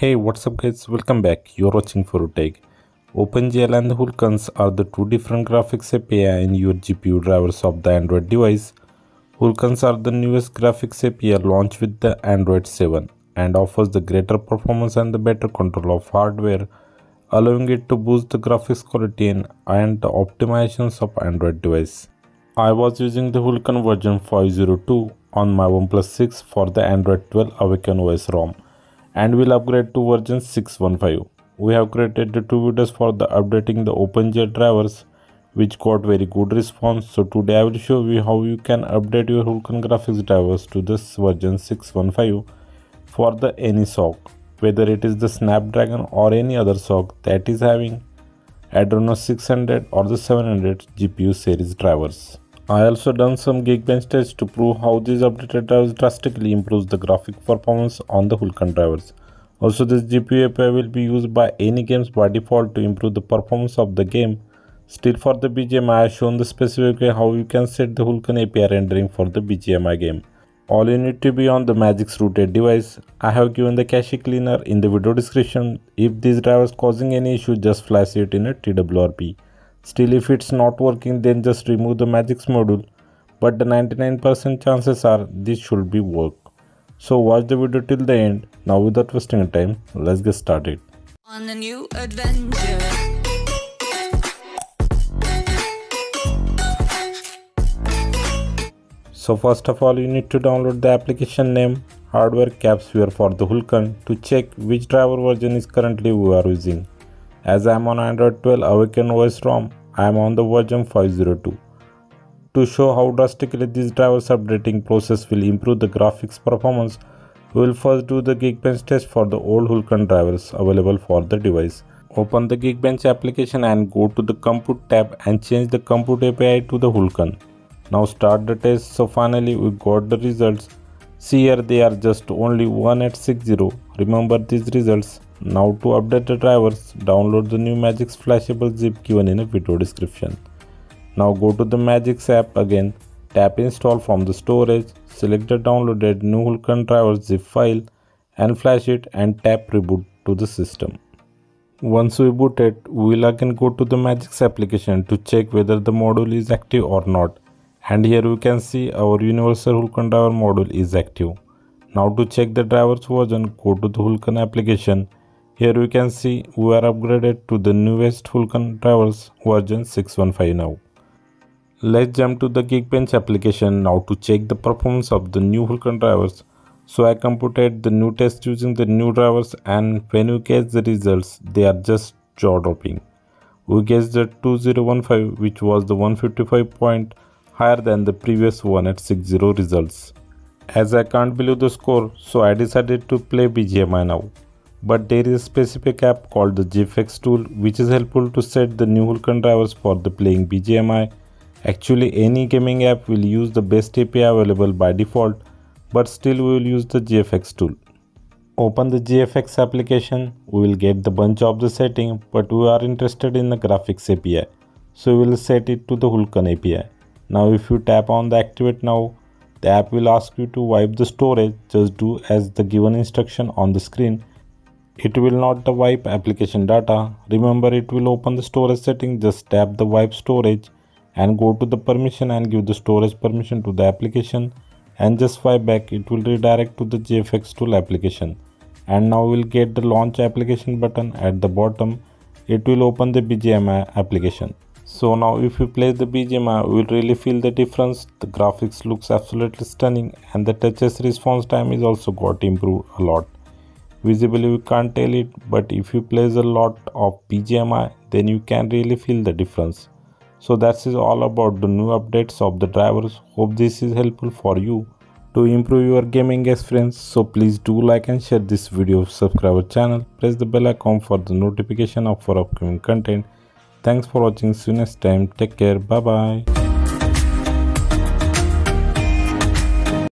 Hey, what's up guys, welcome back. You're watching 4U Tech. OpenGL and Vulkans are the two different graphics API and your GPU drivers of the Android device. Vulkans are the newest graphics API launched with the Android 7 and offers the greater performance and the better control of hardware, allowing it to boost the graphics quality and the optimizations of Android device. I was using the Vulkan version 5.02 on my OnePlus 6 for the Android 12 Awaken OS ROM. And will upgrade to version 6.15. We have created the two videos for the updating the OpenGL drivers, which got very good response. So today I will show you how you can update your Vulkan graphics drivers to this version 6.15 for the any SoC, whether it is the Snapdragon or any other SoC that is having Adreno 600 or the 700 GPU series drivers. I also done some Geekbench tests to prove how these updated drivers drastically improves the graphic performance on the Vulkan drivers. Also, this GPU API will be used by any games by default to improve the performance of the game. Still, for the BGMI, I have shown the specific way how you can set the Vulkan API rendering for the BGMI game. All you need to be on the Magisk rooted device. I have given the cache cleaner in the video description. If these drivers causing any issue, just flash it in a TWRP. Still, if it's not working, then just remove the Magisk module, but the 99% chances are this should be work. So watch the video till the end. Now without wasting time, let's get started. On a new adventure. So first of all, you need to download the application name Hardware Caps Viewer for the Vulkan to check which driver version is currently we are using. As I am on Android 12 Awaken OS ROM, I am on the version 5.02. To show how drastically this driver's updating process will improve the graphics performance, we will first do the Geekbench test for the old Vulkan drivers available for the device. Open the Geekbench application and go to the Compute tab and change the Compute API to the Vulkan. Now start the test. So finally we got the results. See here, they are just only 1860. Remember these results. Now to update the drivers, download the new Magisk flashable zip given in a video description. Now go to the Magisk app again, tap install from the storage, select the downloaded new Vulkan drivers zip file and flash it and tap reboot to the system. Once we boot it, we will again go to the Magisk application to check whether the module is active or not. And here we can see our universal Vulkan driver module is active. Now to check the driver's version, go to the Vulkan application. Here we can see we are upgraded to the newest Vulkan drivers version 6.15 now. Let's jump to the Geekbench application now to check the performance of the new Vulkan drivers. So I computed the new test using the new drivers, and when you guess the results, they are just jaw-dropping. We guessed the 2015, which was the 155 point higher than the previous 1860 results. As I can't believe the score, so I decided to play BGMI now. But there is a specific app called the GFX Tool, which is helpful to set the new Vulkan drivers for the playing BGMI. Actually, any gaming app will use the best API available by default, but still we will use the GFX Tool. Open the GFX application, we will get the bunch of the setting, but we are interested in the graphics API. So we will set it to the Vulkan API. Now if you tap on the activate now, the app will ask you to wipe the storage. Just do as the given instruction on the screen. It will not wipe application data. Remember, it will open the storage setting. Just tap the wipe storage and go to the permission and give the storage permission to the application and just wipe back. It will redirect to the GFX Tool application. And now we'll get the launch application button at the bottom. It will open the BGMI application. So now if you play the BGMI, you will really feel the difference. The graphics looks absolutely stunning and the touches response time is also got improved a lot. Visibly you can't tell it, but if you play a lot of BGMI, then you can really feel the difference. So that is all about the new updates of the drivers. Hope this is helpful for you to improve your gaming experience. So please do like and share this video, subscribe our channel, press the bell icon for the notification of our upcoming content. Thanks for watching. See you next time. Take care. Bye bye.